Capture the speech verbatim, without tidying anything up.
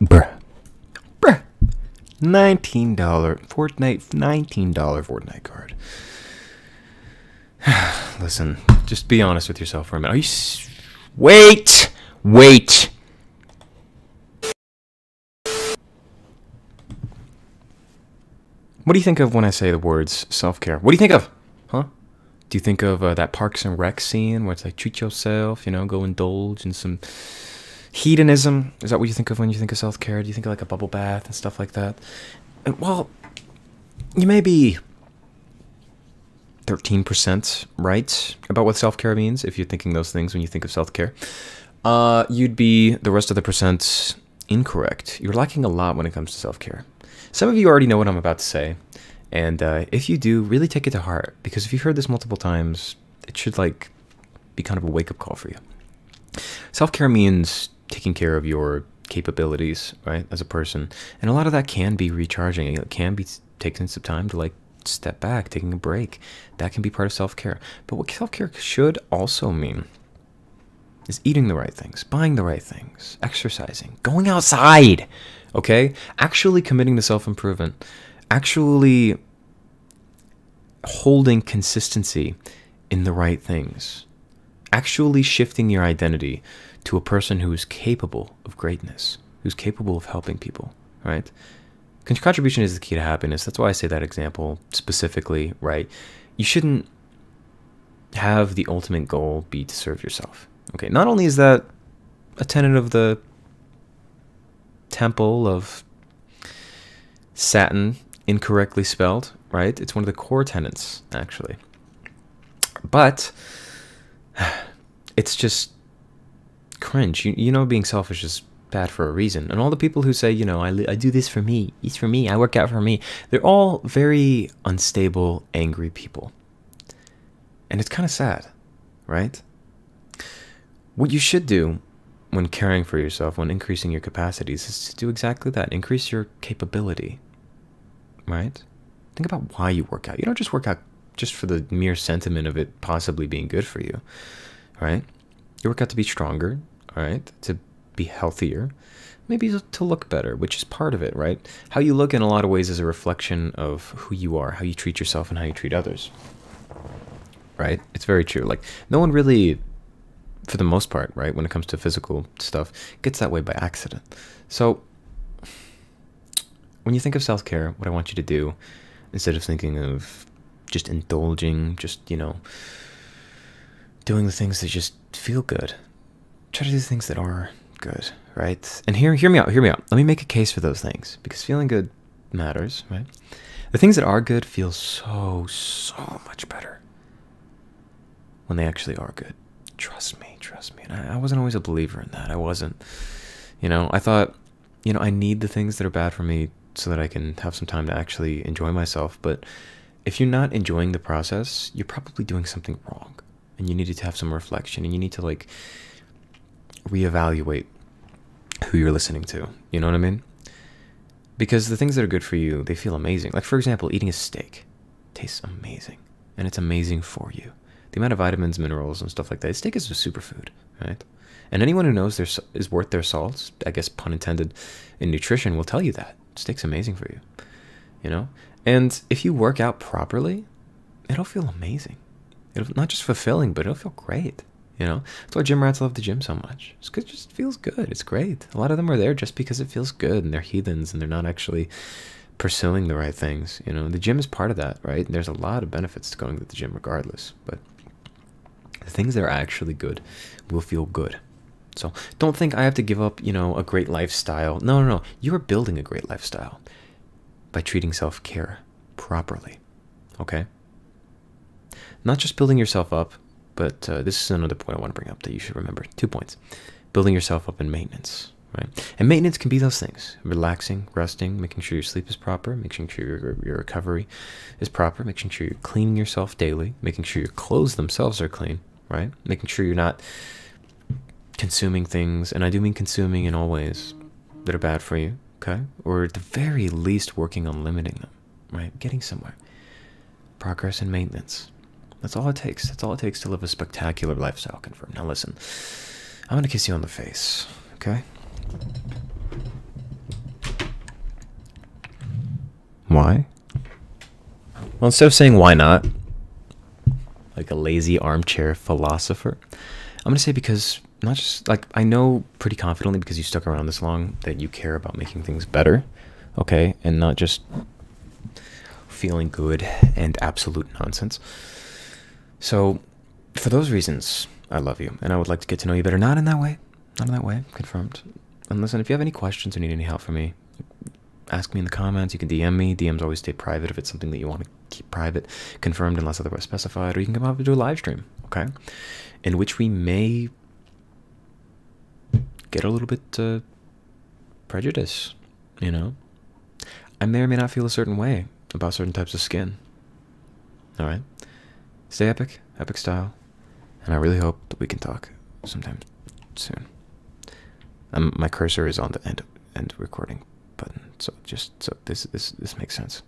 Bruh. Bruh. nineteen dollar Fortnite, nineteen dollar Fortnite card. Listen, just be honest with yourself for a minute. Are you s wait, wait. What do you think of when I say the words self-care? What do you think of? Huh? Do you think of uh, that Parks and Rec scene where it's like, treat yourself, you know, go indulge in some hedonism? Is that what you think of when you think of self-care? Do you think of like a bubble bath and stuff like that? And, well, you may be thirteen percent right about what self-care means if you're thinking those things when you think of self-care. Uh, you'd be the rest of the percent incorrect. You're lacking a lot when it comes to self-care. Some of you already know what I'm about to say, and uh, if you do, really take it to heart, because if you've heard this multiple times, it should like be kind of a wake-up call for you. Self-care means taking care of your capabilities, right, as a person, and a lot of that can be recharging. It can be taking some time to like step back, taking a break. That can be part of self-care. But what self-care should also mean is eating the right things, buying the right things, exercising, going outside. Okay? Actually committing to self-improvement, actually holding consistency in the right things, actually shifting your identity to a person who is capable of greatness, who's capable of helping people, right? Contribution is the key to happiness. That's why I say that example specifically, right? You shouldn't have the ultimate goal be to serve yourself. Okay, not only is that a tenet of the temple of Saturn, incorrectly spelled, right? It's one of the core tenets, actually. But it's just cringe. You, you know, being selfish is bad for a reason. And all the people who say, you know, I, I do this for me, eat for me, I work out for me, they're all very unstable, angry people. And it's kind of sad, right? What you should do when caring for yourself, when increasing your capacities, is to do exactly that. Increase your capability, right? Think about why you work out. You don't just work out just for the mere sentiment of it possibly being good for you, right? You work out to be stronger, all right? To be healthier, maybe to look better, which is part of it, right? How you look in a lot of ways is a reflection of who you are, how you treat yourself and how you treat others, right? It's very true. Like, no one really, for the most part, right, when it comes to physical stuff, gets that way by accident. So when you think of self-care, what I want you to do, instead of thinking of just indulging, just, you know, doing the things that just feel good, try to do things that are good, right? And hear, hear me out, hear me out. Let me make a case for those things, because feeling good matters, right? The things that are good feel so, so much better when they actually are good. Trust me, trust me. And I, I wasn't always a believer in that. I wasn't, you know, I thought, you know, I need the things that are bad for me so that I can have some time to actually enjoy myself. But if you're not enjoying the process, you're probably doing something wrong, and you need to have some reflection, and you need to like reevaluate who you're listening to. You know what I mean? Because the things that are good for you, they feel amazing. Like, for example, eating a steak tastes amazing, and it's amazing for you. The amount of vitamins, minerals, and stuff like that. Steak is a superfood, right? And anyone who knows their is worth their salts, I guess pun intended, in nutrition will tell you that. Steak's amazing for you, you know? And if you work out properly, it'll feel amazing. It'll not just fulfilling, but it'll feel great, you know? That's why gym rats love the gym so much. It's 'cause it just feels good. It's great. A lot of them are there just because it feels good, and they're heathens, and they're not actually pursuing the right things. You know, the gym is part of that, right? And there's a lot of benefits to going to the gym regardless, but the things that are actually good will feel good. So don't think I have to give up, you know, a great lifestyle. No, no, no. You are building a great lifestyle by treating self-care properly, okay? Not just building yourself up, but uh, this is another point I want to bring up that you should remember. Two points. Building yourself up in maintenance, right? And maintenance can be those things. Relaxing, resting, making sure your sleep is proper, making sure your, your recovery is proper, making sure you're cleaning yourself daily, making sure your clothes themselves are clean, right? Making sure you're not consuming things, and I do mean consuming in all ways that are bad for you, okay? Or at the very least working on limiting them, right? Getting somewhere. Progress and maintenance. That's all it takes. That's all it takes to live a spectacular lifestyle, confirmed. Now listen, I'm going to kiss you on the face, okay? why? Well, instead of saying why not, like a lazy armchair philosopher, I'm gonna say because, not just, like, I know pretty confidently because you stuck around this long that you care about making things better, okay? And not just feeling good and absolute nonsense. So, for those reasons, I love you, and I would like to get to know you better. Not in that way. Not in that way. Confirmed. And listen, if you have any questions or need any help from me, ask me in the comments. You can D M me. D Ms always stay private if it's something that you want to keep private. Confirmed unless otherwise specified. Or you can come up and do a live stream, okay? In which we may get a little bit uh, prejudiced, you know? I may or may not feel a certain way about certain types of skin. All right? Stay epic, epic style, and I really hope that we can talk sometime soon. Um, my cursor is on the end end recording button, so just so this this this makes sense.